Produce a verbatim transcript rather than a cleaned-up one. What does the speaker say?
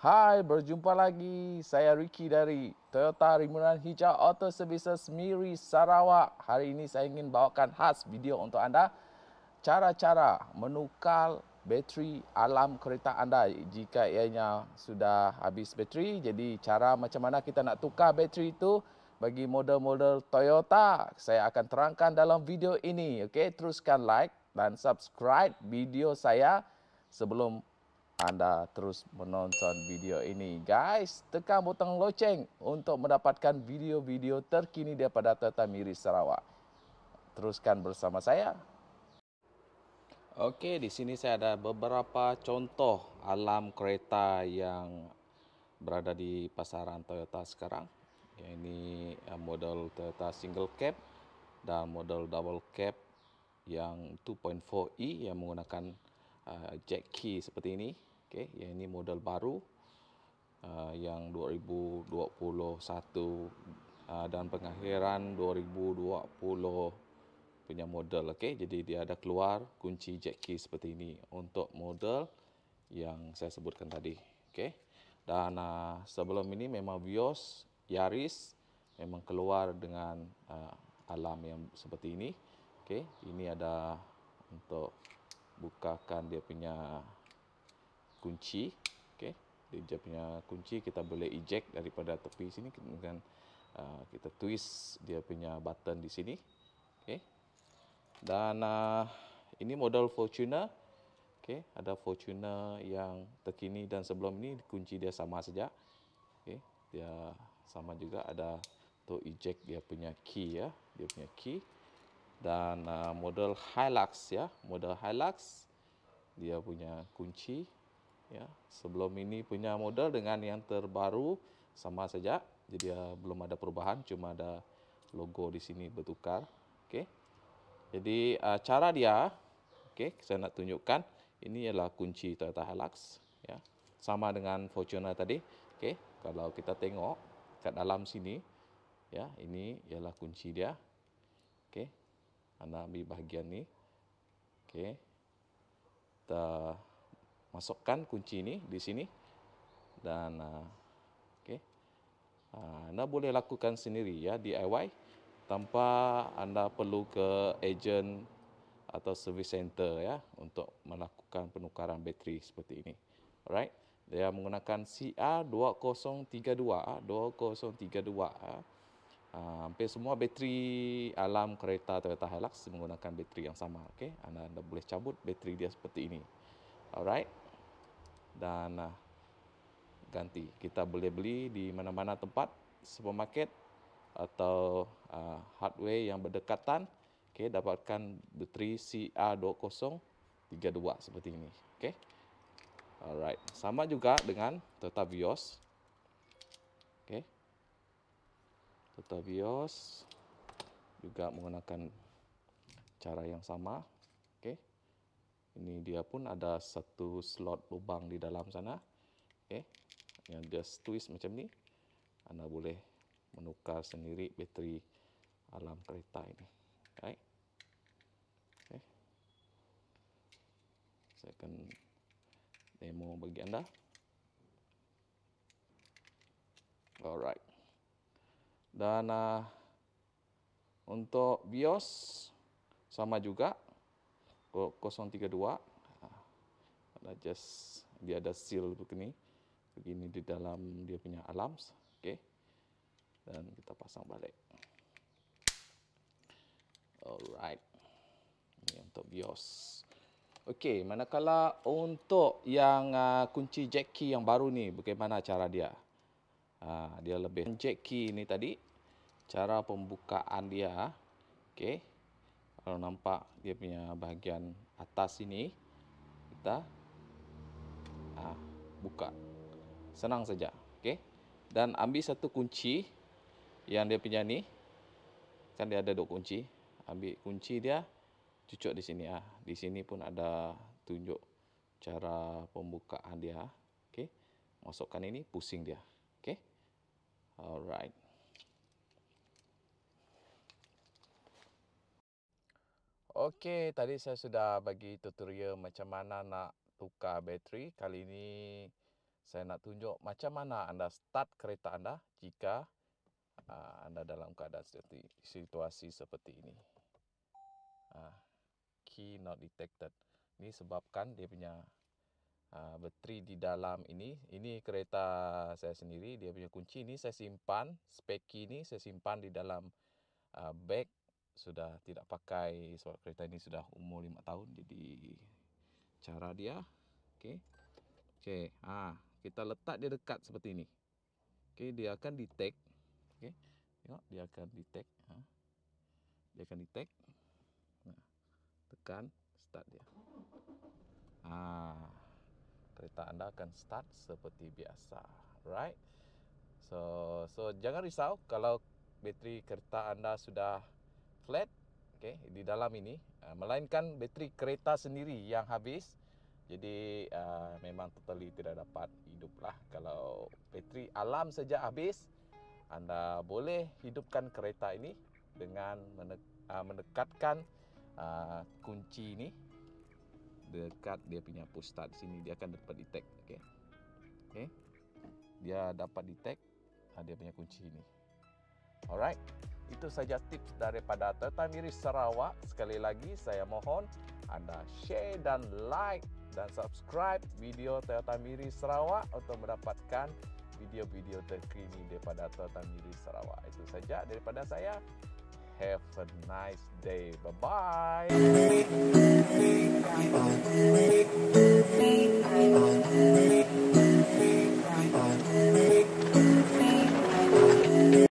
Hai, berjumpa lagi. Saya Ricky dari Toyota Rimunan Hijau Auto Services Miri Sarawak. Hari ini saya ingin bawakan khas video untuk anda cara-cara menukar bateri alam kereta anda jika ianya sudah habis bateri. Jadi cara macam mana kita nak tukar bateri itu bagi model-model Toyota, saya akan terangkan dalam video ini. Okey, teruskan like dan subscribe video saya sebelum anda terus menonton video ini. Guys, tekan butang loceng untuk mendapatkan video-video terkini daripada Toyota Miri Sarawak. Teruskan bersama saya. Okey, di sini saya ada beberapa contoh alam kereta yang berada di pasaran Toyota sekarang. Ini model Toyota Single Cab dan model Double Cab yang dua titik empat E yang menggunakan uh, jack key seperti ini. Okay, yang ini model baru uh, yang dua ribu dua puluh satu uh, dan pengakhiran dua ribu dua puluh punya model. Okay, jadi dia ada keluar kunci jack key seperti ini untuk model yang saya sebutkan tadi. Okay, dan uh, sebelum ini memang Vios, Yaris memang keluar dengan uh, alam yang seperti ini. Okay, ini ada untuk bukakan dia punya kunci. Okay, dia punya kunci kita boleh eject daripada tepi sini, kemudian uh, kita twist dia punya button di sini. Okay, dan uh, ini model Fortuner. Okay, ada Fortuner yang terkini dan sebelum ini kunci dia sama saja. Okay, dia sama juga ada untuk eject dia punya key ya, dia punya key. Dan uh, model Hilux ya, model Hilux dia punya kunci ya. Sebelum ini punya model dengan yang terbaru sama saja. Jadi uh, belum ada perubahan, cuma ada logo di sini bertukar. Okey. Jadi uh, cara dia, okey, saya nak tunjukkan. Ini ialah kunci Toyota Hilux ya. Sama dengan Fortuner tadi. Okey, kalau kita tengok kat dalam sini ya, ini ialah kunci dia. Okey, anda ambil bahagian ni. Okey, kita masukkan kunci ni di sini dan uh, okey, uh, anda boleh lakukan sendiri ya, D I Y, tanpa anda perlu ke ejen atau service center ya untuk melakukan penukaran bateri seperti ini. Alright, dia menggunakan C R dua ribu tiga puluh dua. Hampir semua bateri alam kereta Toyota Hilux menggunakan bateri yang sama. Okey, anda, anda boleh cabut bateri dia seperti ini. Alright, dan uh, ganti. Kita boleh beli di mana-mana tempat, supermarket atau uh, hardware yang berdekatan. Okey, dapatkan bateri C R dua ribu tiga puluh dua seperti ini. Okey. Alright, sama juga dengan Toyota Vios. Okey, Toyota Vios juga menggunakan cara yang sama. Okey, ini dia pun ada satu slot lubang di dalam sana. Okey, yang dia twist macam ni, anda boleh menukar sendiri bateri alam kereta ini. Okey, okay. Saya akan demo bagi anda. Alright. Dan uh, untuk Vios sama juga nol tiga dua. Ada just dia ada seal begini. Begini di dalam dia punya alam. Okey. Dan kita pasang balik. Alright. Ini untuk Vios. Okey, manakala untuk yang uh, kunci jack key yang baru ni, bagaimana cara dia? Uh, dia lebih jack key ni tadi, cara pembukaan dia. Okey, kalau nampak dia punya bahagian atas ini, kita uh, buka, senang saja. Okey, dan ambil satu kunci yang dia punya ni, kan dia ada dua kunci. Ambil kunci dia, cucuk di sini ah. Di sini pun ada tunjuk cara pembukaan dia. Okey. Masukkan ini, pusing dia. Okey. Alright. Okey, tadi saya sudah bagi tutorial macam mana nak tukar bateri. Kali ini Saya nak tunjuk macam mana anda start kereta anda jika uh, anda dalam keadaan situasi, situasi seperti ini. Uh, key not detected. Ini sebabkan dia punya uh, bateri di dalam ini. Ini kereta saya sendiri. Dia punya kunci ini saya simpan. Spek key ini saya simpan di dalam uh, bag. Sudah tidak pakai sebab kereta ini sudah umur lima tahun. Jadi cara dia. Oke. Okay. Okay. Ah. Kita letak dia dekat seperti ini. Oke, okay, dia akan detect. Oke. Okay. Tengok dia akan detect. Ha. Dia akan detect. Nah, tekan start dia. Ah. Kereta anda akan start seperti biasa. Right? So, so jangan risau kalau bateri kereta anda sudah flat, okay, di dalam ini, uh, melainkan bateri kereta sendiri yang habis. Jadi uh, memang totally tidak dapat hidup lah. Kalau bateri alam saja habis, anda boleh hidupkan kereta ini dengan mendekatkan uh, kunci ini dekat dia punya push start sini. Dia akan dapat detect, okay. Okay. Dia dapat detect uh, dia punya kunci ini. Alright, itu saja tips daripada Toyota Miri Sarawak. Sekali lagi saya mohon anda share dan like dan subscribe video Toyota Miri Sarawak untuk mendapatkan video-video terkini daripada Toyota Miri Sarawak. Itu saja daripada saya. Have a nice day. Bye-bye.